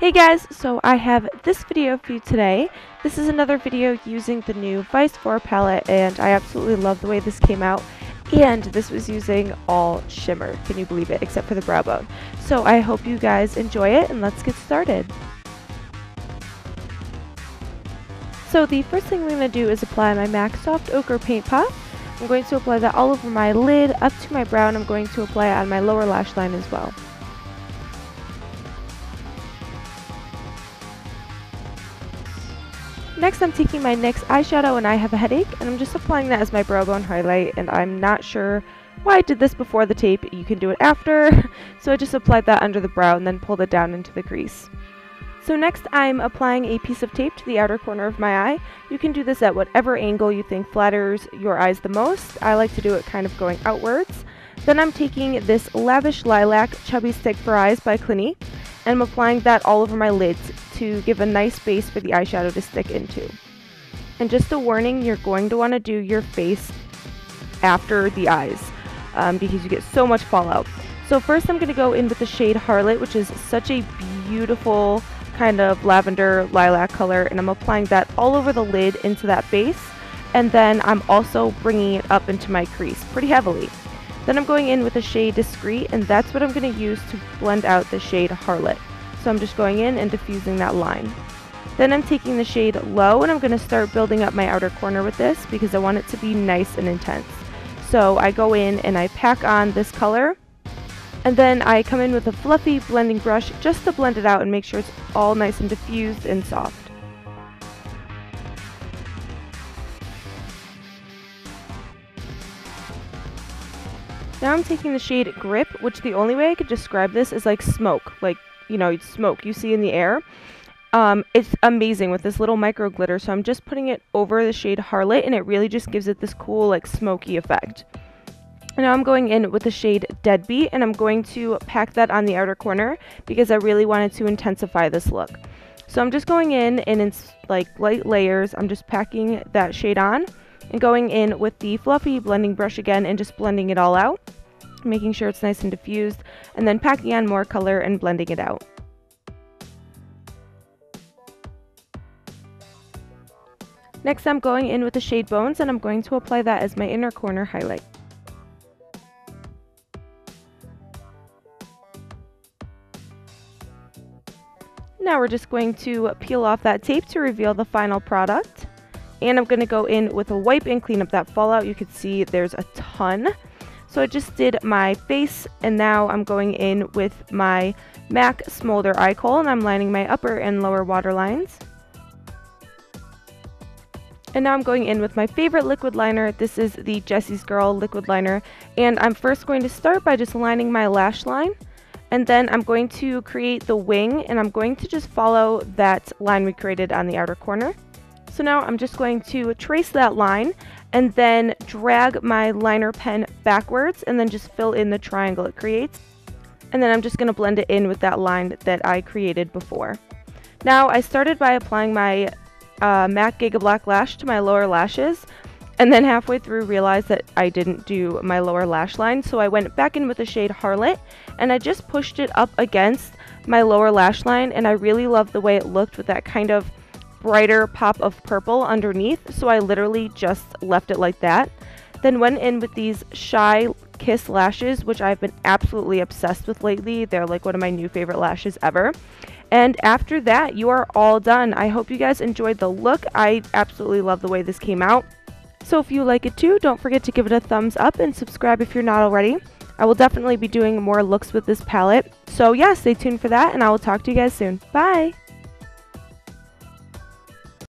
Hey guys, so I have this video for you today. This is another video using the new Vice 4 palette, and I absolutely love the way this came out. And this was using all shimmer, can you believe it, except for the brow bone. So I hope you guys enjoy it, and let's get started. So the first thing I'm going to do is apply my MAC Soft Ochre Paint Pot. I'm going to apply that all over my lid, up to my brow, and I'm going to apply it on my lower lash line as well. Next, I'm taking my NYX eyeshadow and I Have a Headache, and I'm just applying that as my brow bone highlight, and I'm not sure why I did this before the tape. You can do it after. So I just applied that under the brow and then pulled it down into the crease. So next, I'm applying a piece of tape to the outer corner of my eye. You can do this at whatever angle you think flatters your eyes the most. I like to do it kind of going outwards. Then I'm taking this Lavish Lilac Chubby Stick for Eyes by Clinique, and I'm applying that all over my lids to give a nice base for the eyeshadow to stick into. And just a warning, you're going to want to do your face after the eyes because you get so much fallout. So first I'm going to go in with the shade Harlot, which is such a beautiful kind of lavender lilac color, and I'm applying that all over the lid into that base, and then I'm also bringing it up into my crease pretty heavily. Then I'm going in with the shade Discreet, and that's what I'm going to use to blend out the shade Harlot. So I'm just going in and diffusing that line. Then I'm taking the shade Low, and I'm going to start building up my outer corner with this because I want it to be nice and intense. So I go in and I pack on this color, and then I come in with a fluffy blending brush just to blend it out and make sure it's all nice and diffused and soft. Now I'm taking the shade Grip, which the only way I could describe this is like smoke, like, you know, smoke you see in the air. It's amazing with this little micro glitter, so I'm just putting it over the shade Harlot, and it really just gives it this cool, like, smoky effect. And now I'm going in with the shade Deadbeat, and I'm going to pack that on the outer corner because I really wanted to intensify this look. So I'm just going in, and it's like light layers. I'm just packing that shade on, and going in with the fluffy blending brush again and just blending it all out, making sure it's nice and diffused, and then packing on more color and blending it out. Next, I'm going in with the shade Bones, and I'm going to apply that as my inner corner highlight. Now we're just going to peel off that tape to reveal the final product. And I'm going to go in with a wipe and clean up that fallout. You can see there's a ton. So I just did my face, and now I'm going in with my MAC Smolder Eye Kohl, and I'm lining my upper and lower waterlines. And now I'm going in with my favorite liquid liner. This is the Jesses Girl liquid liner, and I'm first going to start by just lining my lash line, and then I'm going to create the wing, and I'm going to just follow that line we created on the outer corner. So now I'm just going to trace that line and then drag my liner pen backwards and then just fill in the triangle it creates. And then I'm just going to blend it in with that line that I created before. Now I started by applying my MAC Gigablack Lash to my lower lashes, and then halfway through realized that I didn't do my lower lash line. So I went back in with the shade Harlot, and I just pushed it up against my lower lash line, and I really loved the way it looked with that kind of brighter pop of purple underneath, so I literally just left it like that. Then went in with these Shy Kiss lashes, which I've been absolutely obsessed with lately. They're like one of my new favorite lashes ever. And after that, you are all done. I hope you guys enjoyed the look. I absolutely love the way this came out. So if you like it too, don't forget to give it a thumbs up and subscribe if you're not already. I will definitely be doing more looks with this palette. So yeah, stay tuned for that, and I will talk to you guys soon. Bye!